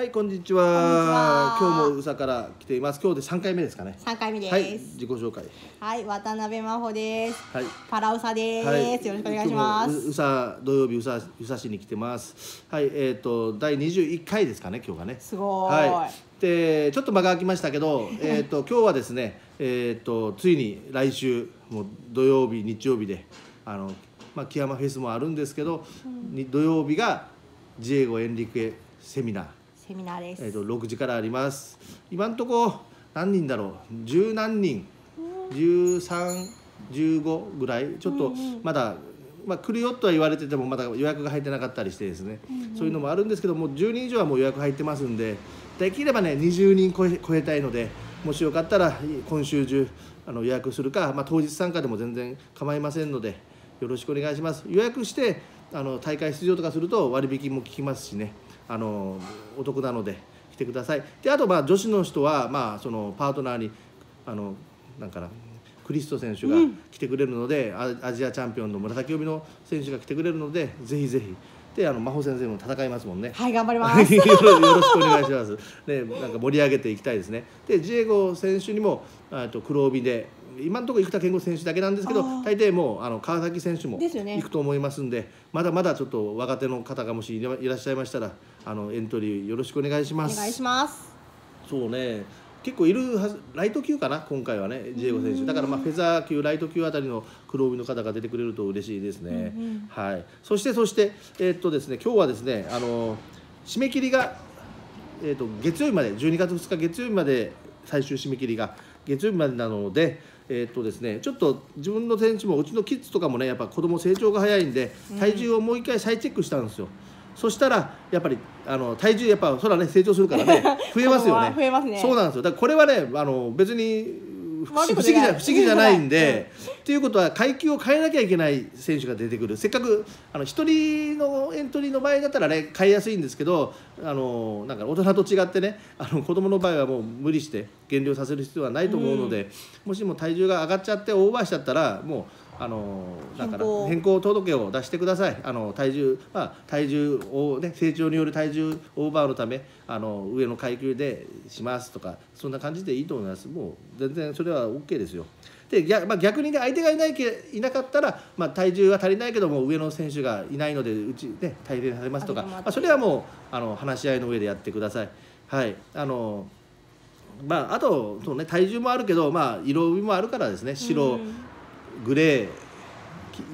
はい、こんにちは。今日も宇佐から来ています。今日で3回目ですかね。3回目です。はい、自己紹介。はい、渡辺真帆です。はい、パラ宇佐です、はい。よろしくお願いします。宇佐土曜日宇佐市に来てます。はい、第21回ですかね。今日がね。すごーい。はい。で、ちょっと間が空きましたけど、今日はですね、ついに来週もう土曜日日曜日で木山フェスもあるんですけど、うん、土曜日がジエゴエンリクエセミナーです。6時からあります。今のところ何人だろう、十何人、13、15ぐらい、ちょっとまだ、まあ、来るよとは言われててもまだ予約が入ってなかったりしてですね、そういうのもあるんですけども、10人以上はもう予約入ってますんで、できればね20人超えたいので、もしよかったら今週中予約するか、まあ、当日参加でも全然構いませんのでよろしくお願いします。予約して大会出場とかすると割引も効きますしね。お得なので来てください。で、あとまあ女子の人はまあそのパートナーになんかなクリスト選手が来てくれるので、うん、アジアチャンピオンの紫帯の選手が来てくれるのでぜひぜひ。で、真帆先生も戦いますもんね。はい、頑張ります。よろしくお願いします。ね、なんか盛り上げていきたいですね。で、ジエゴ選手にも黒帯で。今のところ生田健吾選手だけなんですけど、大抵もう川崎選手も行くと思いますんで、まだまだちょっと若手の方がもしいらっしゃいましたらエントリーよろしくお願いします。お願いします。そうね、結構いるはず、ライト級かな今回はね、ジエゴ選手だから、まあフェザー級ライト級あたりの黒帯の方が出てくれると嬉しいですね。はい。そしてですね、今日はですね締め切りが月曜日まで、12月2日月曜日まで最終締め切りが月曜日までなので。ですね、ちょっと自分の選手もうちのキッズとかもねやっぱ子供成長が早いんで体重をもう一回再チェックしたんですよ、うん、そしたらやっぱり体重やっぱそらね成長するからね増えますよね。増えますね。そうなんですよ。だからこれはね別に不思議じゃないんでということは階級を変えなきゃいけない選手が出てくる。せっかく1人のエントリーの場合だったらね変えやすいんですけどなんか大人と違ってね子供の場合はもう無理して減量させる必要はないと思うので、もしも体重が上がっちゃってオーバーしちゃったらもうだから変更届を出してください。体重をね成長による体重オーバーのため上の階級でしますとかそんな感じでいいと思います。もう全然それは OK ですよ。で逆にね相手がいなかったら、まあ、体重は足りないけども上の選手がいないのでうちで、ね、体験されますとか、まあ、それはもう話し合いの上でやってください。はい、まあ、あとそう、ね、体重もあるけど、まあ、色帯もあるからですね白、うん、グレー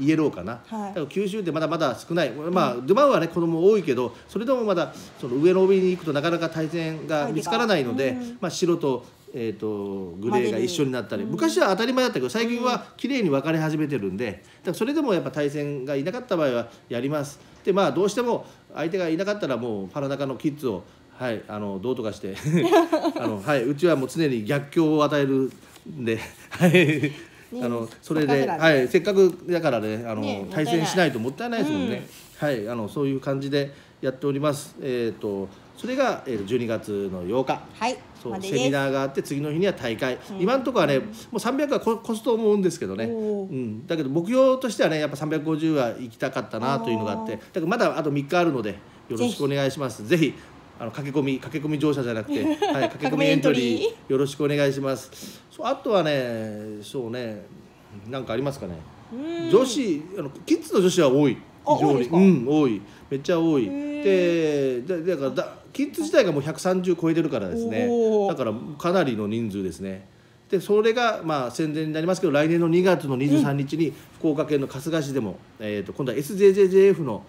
イエローかな、はい、九州ってまだまだ少ない、まあ、うん、ドゥマウはね子供多いけどそれでもまだその上の帯に行くとなかなか対戦が見つからないので、うん、まあ、白とグレーが一緒になったり、昔は当たり前だったけど最近は綺麗に分かれ始めてるんで、だからそれでもやっぱ対戦がいなかった場合はやります。で、まあどうしても相手がいなかったらもうパラナカのキッズを、はい、どうとかしてはい、うちはもう常に逆境を与えるんではいそれで、はい、せっかくだからね対戦しないともったいないですもんね。はい、そういう感じでやっております。それが12月の8日、はい、そうセミナーがあって次の日には大会、うん、今のところはねもう300は越すと思うんですけどね、うん、だけど目標としてはねやっぱ350は行きたかったなというのがあって、だからまだあと3日あるのでよろしくお願いします。ぜひ駆け込み乗車じゃなくて、はい、駆け込みエントリーよろしくお願いします。そうあとはねそうねなんかありますかね。女子キッズの女子は多い。非常に多い、めっちゃ多い。でだからキッズ自体がもう130超えてるからですね、だからかなりの人数ですね。でそれがまあ宣伝になりますけど来年の2月の23日に福岡県の春日市でも、今度は SJJJF の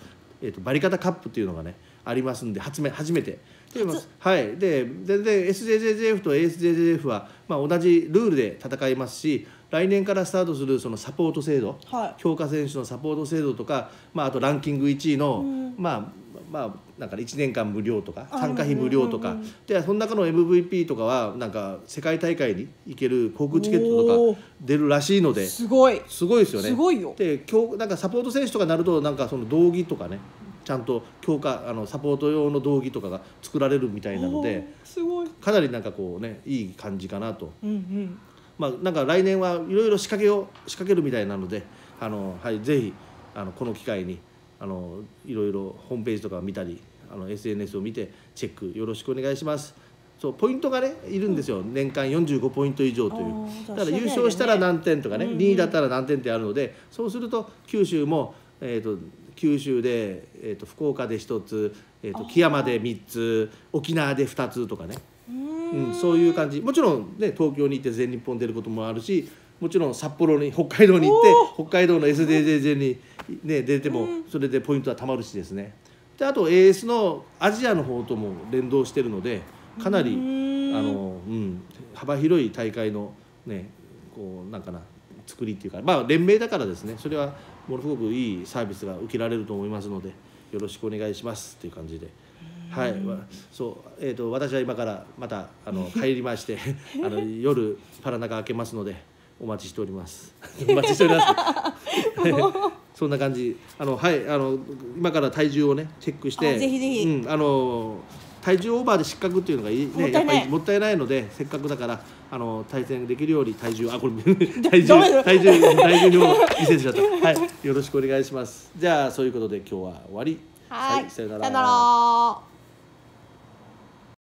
バリカタカップっていうのがねありますんで初めて出ます。はい、で全然 SJJJF と ASJJF は、まあ、同じルールで戦いますし来年からスタートするそのサポート制度、はい、強化選手のサポート制度とか、まあ、あとランキング1位の、うん、なんか1年間無料とか参加費無料とかでその中の MVP とかはなんか世界大会に行ける航空チケットとか出るらしいのですごいですよね。でなんかサポート選手とかになるとなんかその道着とかねちゃんと強化サポート用の道着とかが作られるみたいなので、すごいかなりなんかこうねいい感じかなと。まあなんか来年はいろいろ仕掛けるみたいなのではい、ぜひこの機会にいろいろホームページとか見たり SNS を見てチェックよろしくお願いします。そうポイントがねいるんですよ、うん、年間45ポイント以上という、だから優勝したら何点とかね、2位だったら何点ってあるので、そうすると九州も、九州で、福岡で1つ、木山で3つ沖縄で2つとかね、うん、そういう感じ。もちろん、ね、東京に行って全日本出ることもあるし、もちろん札幌に北海道に行って北海道の SJJJ に、ね、出てもそれでポイントはたまるしですね。であと AS のアジアの方とも連動してるので、かなり幅広い大会のねこうなんかな作りっていうか、まあ連盟だからですね、それはものすごくいいサービスが受けられると思いますのでよろしくお願いしますっていう感じで。はい、そう私は今からまた帰りまして夜パラナカ開けますのでお待ちしております。お待ちしております。そんな感じ。はい今から体重をねチェックして、ぜひぜひ体重オーバーで失格っていうのがいいね、やっぱりもったいないので、せっかくだから対戦できるように体重、あこれ体重にも見せちゃった。はい、よろしくお願いします。じゃあそういうことで今日は終わり。はい、さよなら。